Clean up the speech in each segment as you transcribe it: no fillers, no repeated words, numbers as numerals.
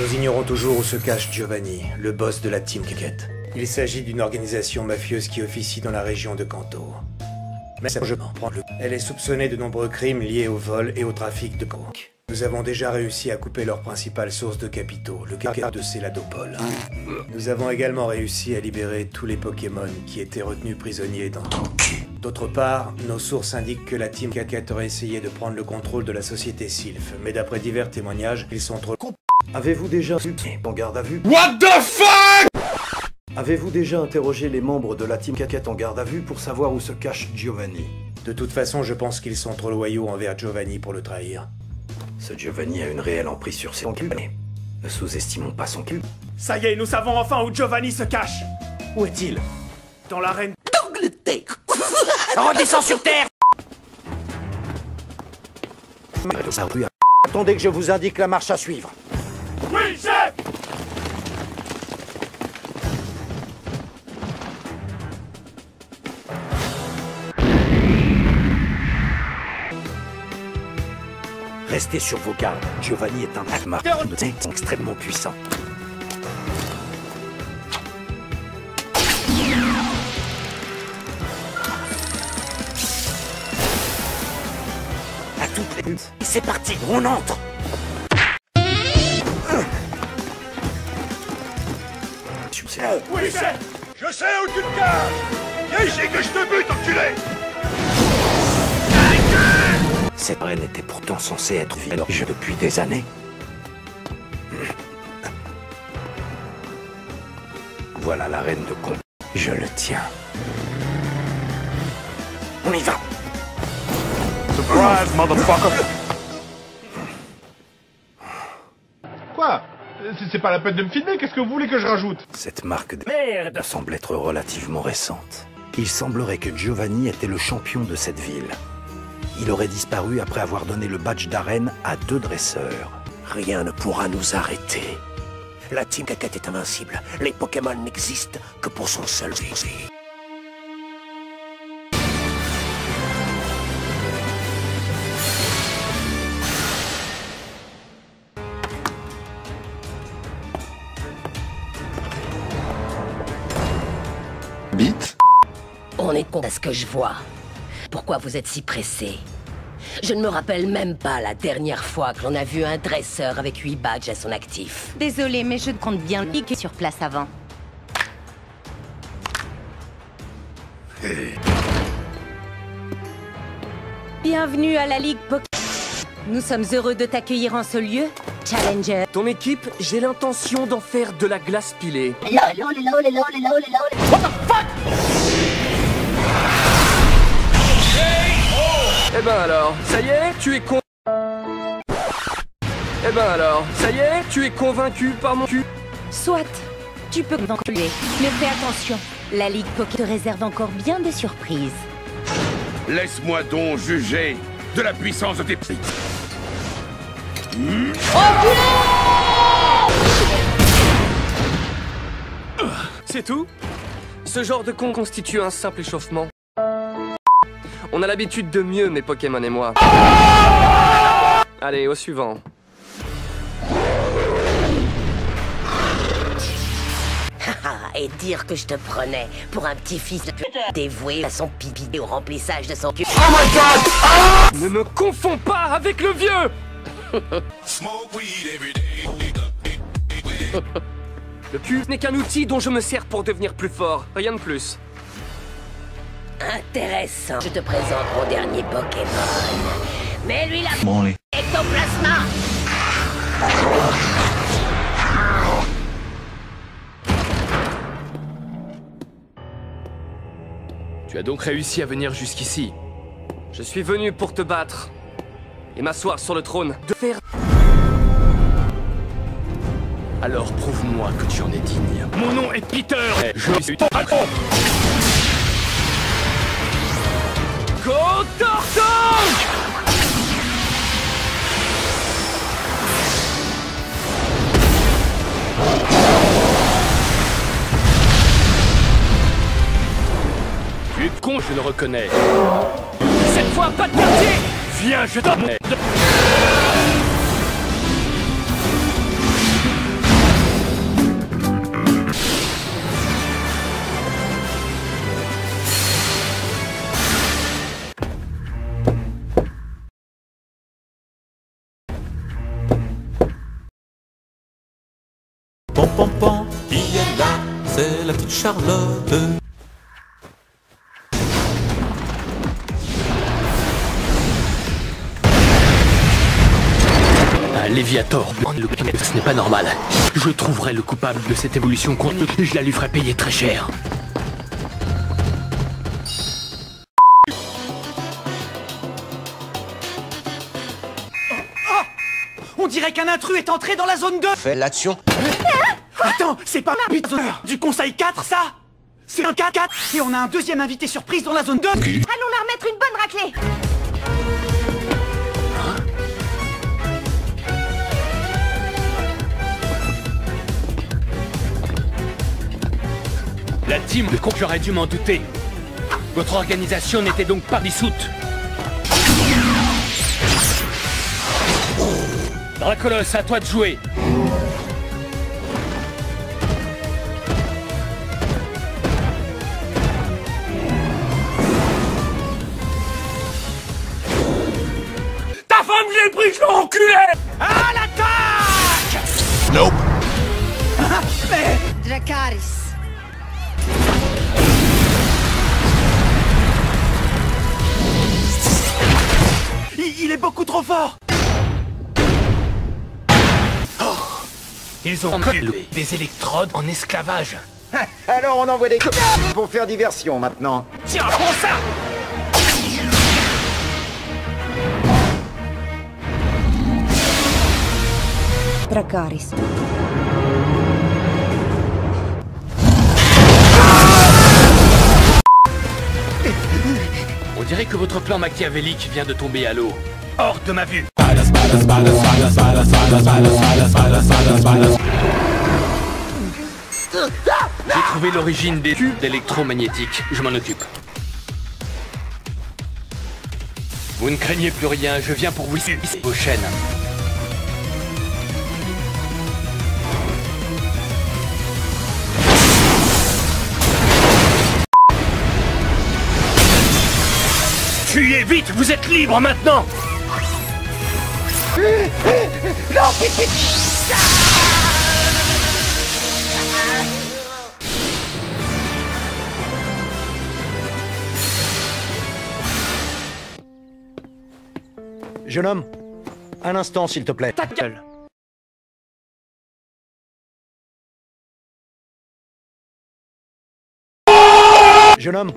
Nous ignorons toujours où se cache Giovanni, le boss de la Team Kéket. Il s'agit d'une organisation mafieuse qui officie dans la région de Kanto. Mais je prends le... Elle est soupçonnée de nombreux crimes liés au vol et au trafic de coke. Nous avons déjà réussi à couper leur principale source de capitaux, le gargare de Céladopole. Nous avons également réussi à libérer tous les Pokémon qui étaient retenus prisonniers dans... D'autre part, nos sources indiquent que la Team Kéket aurait essayé de prendre le contrôle de la société Sylph, mais d'après divers témoignages, ils sont trop... Avez-vous déjà... en garde à vue? What the fuck? Avez-vous déjà interrogé les membres de la Team Kéket en garde à vue pour savoir où se cache Giovanni? De toute façon, je pense qu'ils sont trop loyaux envers Giovanni pour le trahir. Ce Giovanni a une réelle emprise sur ses cul. Ne sous-estimons pas son cul. Ça y est, nous savons enfin où Giovanni se cache. Où est-il? Dans l'arène d'Angleterre. Redescends sur terre. Attendez que je vous indique la marche à suivre. Oui, chef. Restez sur vos gardes, Giovanni est un magma extrêmement puissant. À toutes les luttes, c'est parti, on entre. Oui, chef. Je sais où tu te caches. Viens ici que je te bute, enculé. Cette reine était pourtant censée être vierge depuis des années. Voilà la reine de con. Je le tiens. On y va. Surprise, motherfucker. Quoi? C'est pas la peine de me filmer, qu'est-ce que vous voulez que je rajoute? Cette marque de merde semble être relativement récente. Il semblerait que Giovanni était le champion de cette ville. Il aurait disparu après avoir donné le badge d'arène à 2 dresseurs. Rien ne pourra nous arrêter. La Team Kéket est invincible. Les Pokémon n'existent que pour son seul zizi. Bite. On est con à ce que je vois. Pourquoi vous êtes si pressé? Je ne me rappelle même pas la dernière fois que l'on a vu un dresseur avec 8 badges à son actif. Désolé, mais je compte bien piquer sur place avant. Bienvenue à la Ligue Poké. Nous sommes heureux de t'accueillir en ce lieu, Challenger. Ton équipe, j'ai l'intention d'en faire de la glace pilée. What the fuck? Eh ben alors, ça y est, tu es convaincu par mon cul. Soit, tu peux m'enculer, mais fais attention. La Ligue Poké te réserve encore bien des surprises. Laisse-moi donc juger de la puissance de tes pics. C'est tout? Ce genre de con constitue un simple échauffement. On a l'habitude de mieux, mes Pokémon et moi. Allez, au suivant. Et dire que je te prenais pour un petit-fils de pute dévoué à son pipi au remplissage de son cul. Oh my god! Ah! Ne me confonds pas avec le vieux! Le cul n'est qu'un outil dont je me sers pour devenir plus fort, rien de plus. Intéressant. Je te présente mon dernier Pokémon. Mets-lui la... Bon, allez. Ectoplasma. Tu as donc réussi à venir jusqu'ici. Je suis venu pour te battre. Et m'asseoir sur le trône de fer. Alors prouve-moi que tu en es digne. Mon nom est Peter. Et je suis ton patron. Go Torton! Tu es con, je le reconnais. Cette fois, pas de quartier! Viens, je t'en... c'est la petite Charlotte. Un Léviator, ce n'est pas normal. Je trouverai le coupable de cette évolution contre et je la lui ferai payer très cher. On dirait qu'un intrus est entré dans la zone 2. Fais l'action. Attends, c'est pas la 8 heures du conseil 4 ça. C'est un 4-4 et on a un deuxième invité surprise dans la zone 2. Allons leur mettre une bonne raclée. La team de con, j'aurais dû m'en douter. Votre organisation n'était donc pas dissoute. Dracolos, à toi de jouer. Ta femme, j'ai pris, je l'ai enculé. À l'attaque. Nope. Dracaris. Il est beaucoup trop fort. Ils ont collé des électrodes en esclavage. Alors on envoie des copains pour faire diversion maintenant. Tiens, prends ça. Dracaris. On dirait que votre plan machiavélique vient de tomber à l'eau. Hors de ma vue. J'ai trouvé l'origine des tubes électromagnétiques. Je m'en occupe. Vous ne craignez plus rien, je viens pour vous suivre vos chaînes. Fuyez vite, vous êtes libre maintenant. Non, jeune homme, un instant s'il te plaît. Ta gueule. Jeune homme,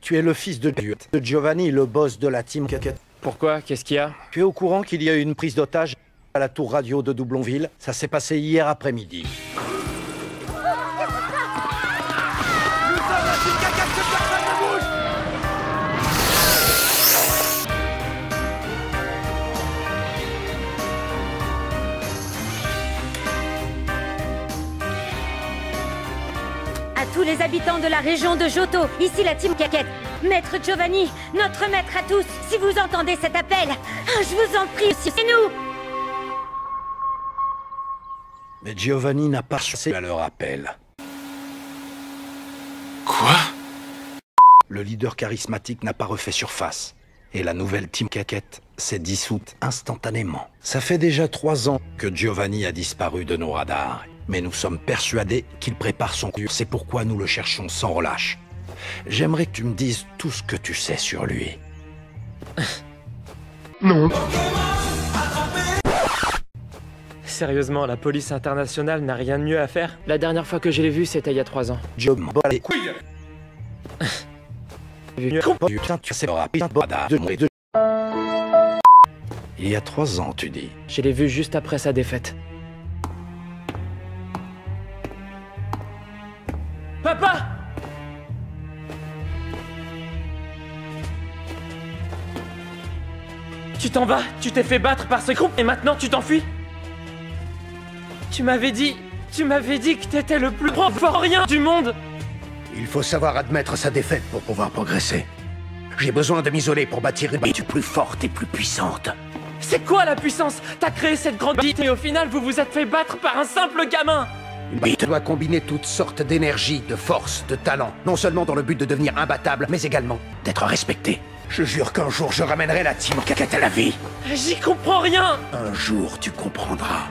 tu es le fils de Dieu, de Giovanni, le boss de la team Kéket. Pourquoi? Qu'est-ce qu'il y a? Tu es au courant qu'il y a eu une prise d'otage à la tour radio de Doublonville? Ça s'est passé hier après-midi. Nous sommes la team Kéket, que personne ne bouge. À tous les habitants de la région de Joto, ici la team Kéket. Maître Giovanni, notre maître à tous, si vous entendez cet appel, je vous en prie, c'est nous. Mais Giovanni n'a pas cessé à leur appel. Quoi? Le leader charismatique n'a pas refait surface. Et la nouvelle team Kéket s'est dissoute instantanément. Ça fait déjà 3 ans que Giovanni a disparu de nos radars. Mais nous sommes persuadés qu'il prépare son coup. C'est pourquoi nous le cherchons sans relâche. J'aimerais que tu me dises tout ce que tu sais sur lui. Non. Sérieusement, la police internationale n'a rien de mieux à faire? La dernière fois que je l'ai vu, c'était il y a 3 ans. Je m'en bats les couilles. Il y a 3 ans, tu dis? Je l'ai vu juste après sa défaite. Papa! Tu t'en vas, tu t'es fait battre par ce groupe et maintenant tu t'enfuis? Tu m'avais dit que t'étais le plus fort rien du monde. Il faut savoir admettre sa défaite pour pouvoir progresser. J'ai besoin de m'isoler pour bâtir une bite plus forte et plus puissante. C'est quoi la puissance? T'as créé cette grande bite et au final vous vous êtes fait battre par un simple gamin. Une bite doit combiner toutes sortes d'énergie, de force, de talent, non seulement dans le but de devenir imbattable, mais également d'être respecté. Je jure qu'un jour je ramènerai la team Kéket à la vie. J'y comprends rien. Un jour tu comprendras.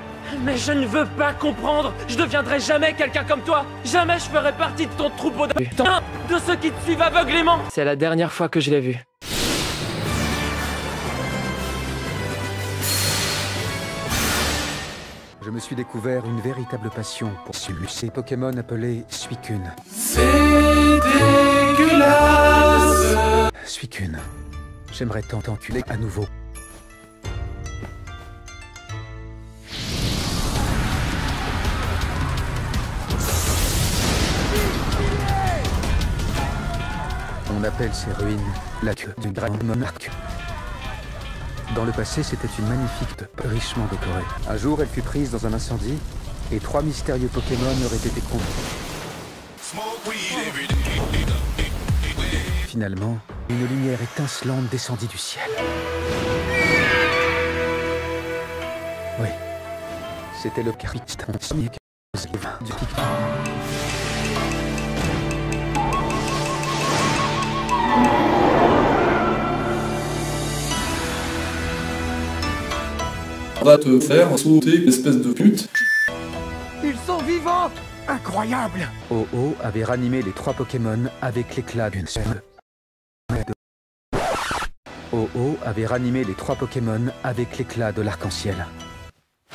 Mais je ne veux pas comprendre. Je deviendrai jamais quelqu'un comme toi. Jamais je ferai partie de ton troupeau de... Putain, de ceux qui te suivent aveuglément. C'est la dernière fois que je l'ai vu. Je me suis découvert une véritable passion pour ces Pokémon appelés Suicune. C'est dégueulasse. Suicune, j'aimerais tant t'enculer à nouveau. On appelle ces ruines la queue du Dragon Monarque. Dans le passé, c'était une magnifique tepe richement décorée. Un jour, elle fut prise dans un incendie et 3 mystérieux Pokémon auraient été convaincus. Finalement, une lumière étincelante descendit du ciel. Oui, c'était le Karistan Sonic du Pic. Va te faire sauter, espèce de pute. Ils sont vivants. Incroyable. Oh avait ranimé les 3 Pokémon avec l'éclat d'une seule. Oh avait ranimé les 3 Pokémon avec l'éclat de l'arc-en-ciel.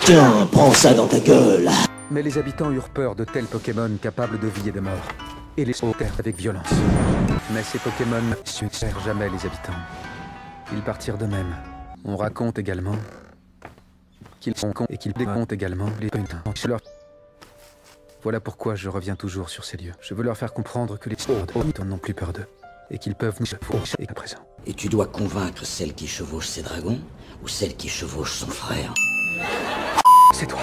Tiens, prends ça dans ta gueule. Mais les habitants eurent peur de tels Pokémon capables de vie et de mort, et les sautèrent avec violence. Mais ces Pokémon ne suivirent jamais les habitants. Ils partirent d'eux-mêmes. On raconte également... qu'ils sont cons et qu'ils décomptent également les putains. Voilà pourquoi je reviens toujours sur ces lieux. Je veux leur faire comprendre que les autres n'ont plus peur d'eux et qu'ils peuvent nous chevaucher à présent. Et tu dois convaincre celle qui chevauche ses dragons ou celle qui chevauche son frère. C'est toi.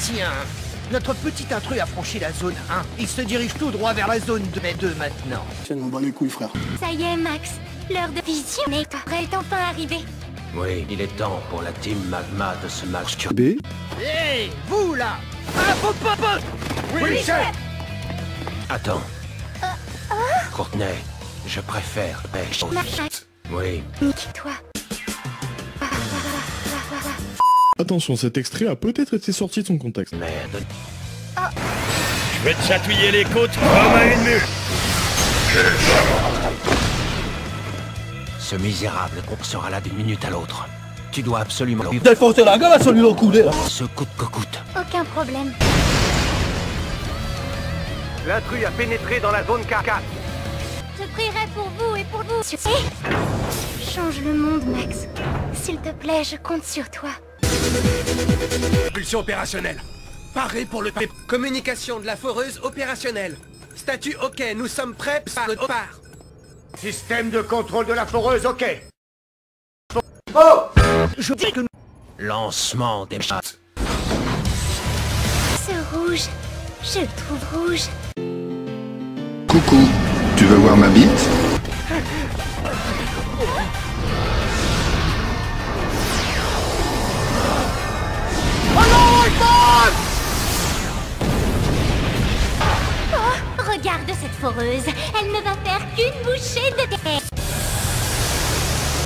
Tiens, notre petit intrus a franchi la zone 1. Il se dirige tout droit vers la zone 2 maintenant. Tiens, on bat les couilles, frère. Ça y est, Max. L'heure de visionner est enfin arrivée. Oui, il est temps pour la team Magma de se masturber. Hey, vous là, à vos papas. Oui, attends. Courtenay, je préfère pêche. Oui. Nique-toi. Attention, cet extrait a peut-être été sorti de son contexte. Merde. Oh. Je vais te chatouiller les côtes comme à une mule. Ce misérable sera là d'une minute à l'autre. Tu dois absolument... défoncer la gueule à celui-là coulé. Ce coûte que coûte. Aucun problème. L'intrus a pénétré dans la zone K4. Je prierai pour vous et pour vous. Change le monde, Max. S'il te plaît, je compte sur toi. Impulsion opérationnelle. Paré pour le pape. Communication de la foreuse opérationnelle. Statut OK, nous sommes prêts par le départ. Système de contrôle de la foreuse OK. Oh, je dis que nous... Lancement des chats. Ce rouge, je le trouve rouge. Coucou, tu veux voir ma bite? Regarde cette foreuse, elle ne va faire qu'une bouchée de terre.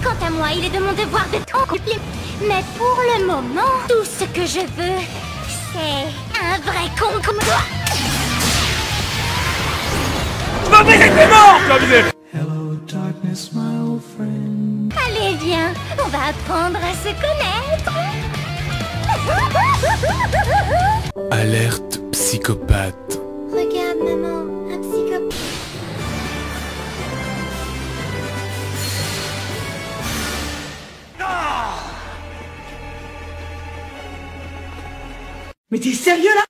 Quant à moi, il est de mon devoir de t'occuper. Mais pour le moment, tout ce que je veux, c'est un vrai con comme toi. Hello darkness, my old friend. Allez, viens, on va apprendre à se connaître. Alerte psychopathe. Regarde, maman. Mais t'es sérieux là?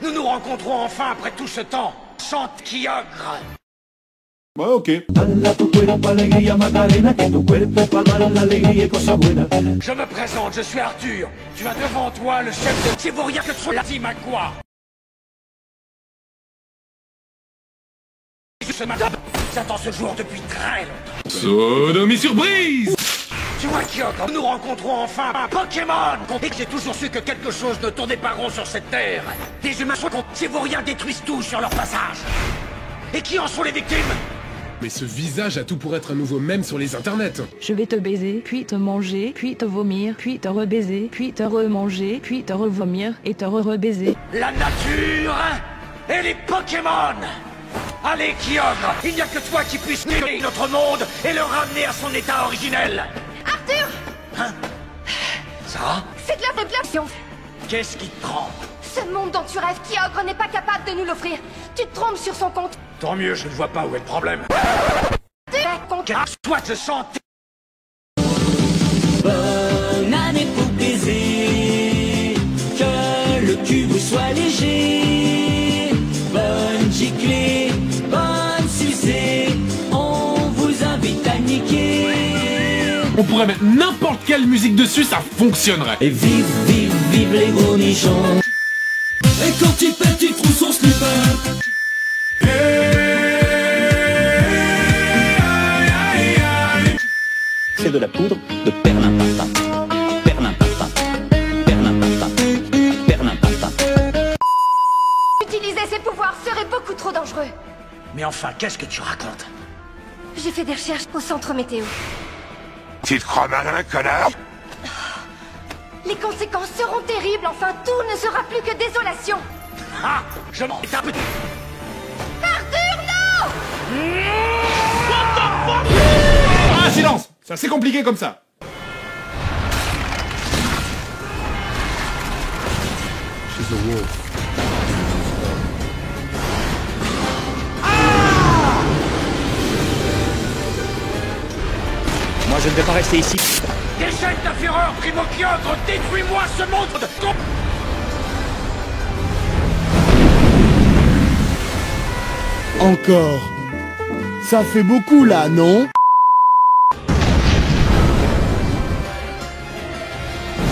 Nous nous rencontrons enfin après tout ce temps. Chante Kyogre. Ouais, ok. Je me présente, je suis Arthur. Tu as devant toi le chef de Tibourien que tu la dit Magua. ce matin. J'attends ce jour depuis très longtemps. Sodomie surprise. Tu vois, Kyogre, nous rencontrons enfin un Pokémon. Et que j'ai toujours su que quelque chose ne tournait pas rond sur cette terre. Des humains contre Tibourien détruisent tout sur leur passage. Et qui en sont les victimes? Mais ce visage a tout pour être un nouveau mème sur les internets. Je vais te baiser, puis te manger, puis te vomir, puis te rebaiser, puis te remanger, puis te revomir et te re-rebaiser. La nature et les Pokémon. Allez Kyogre, il n'y a que toi qui puisse guérir notre monde et le ramener à son état originel. Arthur. Hein? Ça? C'est de la réflexion. Qu'est-ce qui te trompe? Ce monde dont tu rêves, Kyogre n'est pas capable de nous l'offrir. Tu te trompes sur son compte. Tant mieux, je ne vois pas où est le problème. Toi te santé. Bonne année pour baiser. Que le cul vous soit léger. Bonne giclée, bonne sucée. On vous invite à niquer. On pourrait mettre n'importe quelle musique dessus, ça fonctionnerait. Et vive, vive, vive les gros nichons. Et quand il pète, il trouve son slipper. C'est de la poudre de perlimpinpin. Perlimpinpin. Perlimpinpin. Perlimpinpin. Utiliser ses pouvoirs serait beaucoup trop dangereux. Mais enfin, qu'est-ce que tu racontes? J'ai fait des recherches au centre météo. Tu te crois malin, connard? Les conséquences seront terribles, enfin tout ne sera plus que désolation. Ah, je m'en tape. Arthur, non! What the fuck? Ah, silence! Ça c'est compliqué comme ça. She's a wolf. Ah! Moi je ne vais pas rester ici. Déchaîne ta fureur, Primo Kyogre, détruis-moi ce monde de... Encore. Ça fait beaucoup là, non?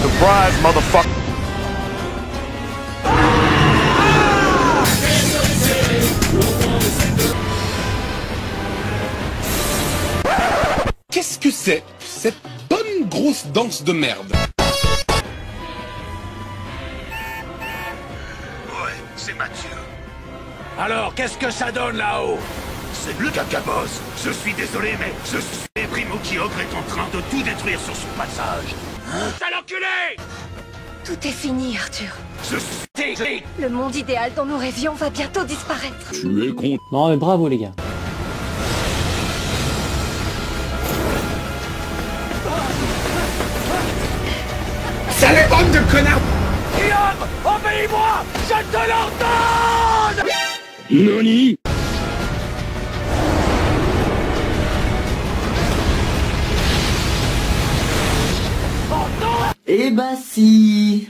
Surprise, motherfucker! Qu'est-ce que c'est, cette bonne grosse danse de merde? Ouais, c'est Mathieu. Alors, qu'est-ce que ça donne là-haut? C'est le cacabosse. Je suis désolé, mais je suis Primo Kyogre est en train de tout détruire sur son passage. Hein? Sale enculé! Tout est fini, Arthur. Le monde idéal dont nous rêvions va bientôt disparaître. Tu es con. Non mais bravo les gars. Salut bande de connards! Guillaume, obéis-moi! Je te l'ordonne! Noni! Eh bah si.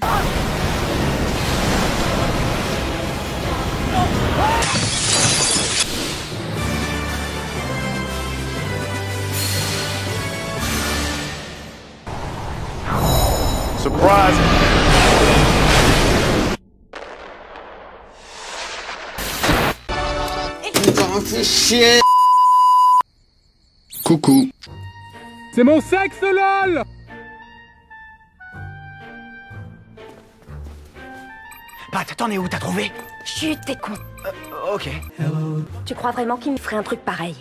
Surprise. Putain, c'est chier. Coucou. C'est mon sexe, lol. Pat, t'en es où? T'as trouvé? Chut, t'es con. Ok. Hello. Tu crois vraiment qu'il me ferait un truc pareil?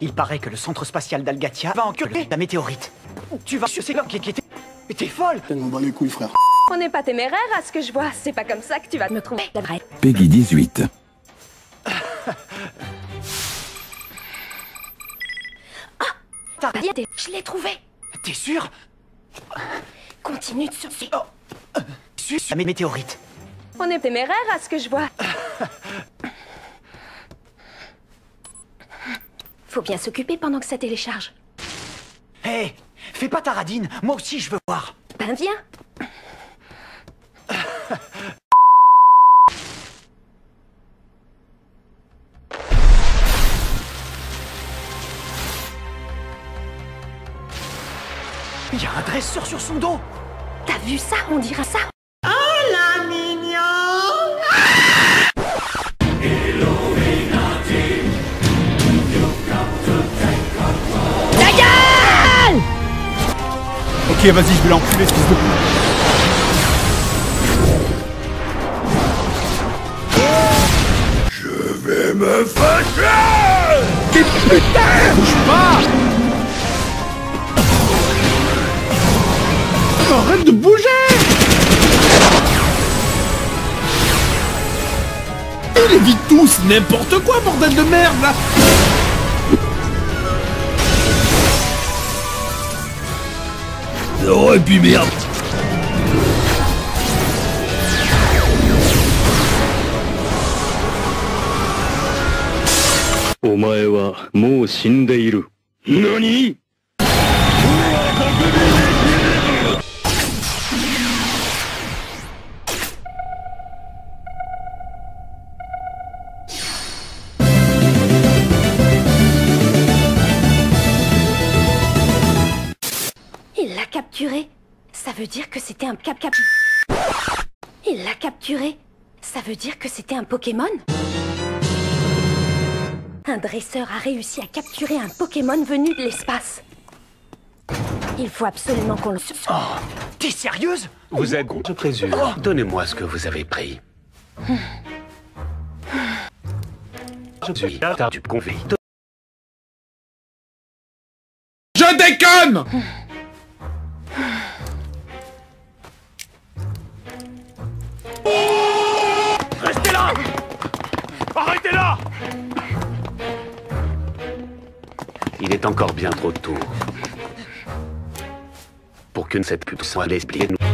Il paraît que le centre spatial d'Algatia va enculer la météorite. Tu vas... Je sais qui était... Mais t'es folle. On bat les couilles, frère. On n'est pas téméraire à ce que je vois. C'est pas comme ça que tu vas me tromper, la vraie. Peggy 18. Ah, t'as rien. Je l'ai trouvé. T'es sûr? Continue de surfer. Oh. Suce la météorite. On est téméraire à ce que je vois. Faut bien s'occuper pendant que ça télécharge. Hé, hey, fais pas ta radine, moi aussi je veux voir. Ben viens. Il y a un dresseur sur son dos. T'as vu ça? On dira ça. Hello, Nati. Ok, vas-y, je vais l'enculer, fils de pute. Je vais me fâcher. Mais putain, bouge pas. Arrête de bouger. Il évite tous, n'importe quoi, bordel de merde, là. Oh, et puis merde. Omae wa mou shindeiru. Nani? Ça veut dire que c'était un Il l'a capturé. Ça veut dire que c'était un Pokémon. Un dresseur a réussi à capturer un Pokémon venu de l'espace. Il faut absolument qu'on le... Oh, t'es sérieuse? Vous êtes... Je présume. Oh. Donnez-moi ce que vous avez pris. Je suis Arthur du conflit. Je déconne. Restez là! Arrêtez-la! Il est encore bien trop tôt pour que cette pute soit l'esprit de nous.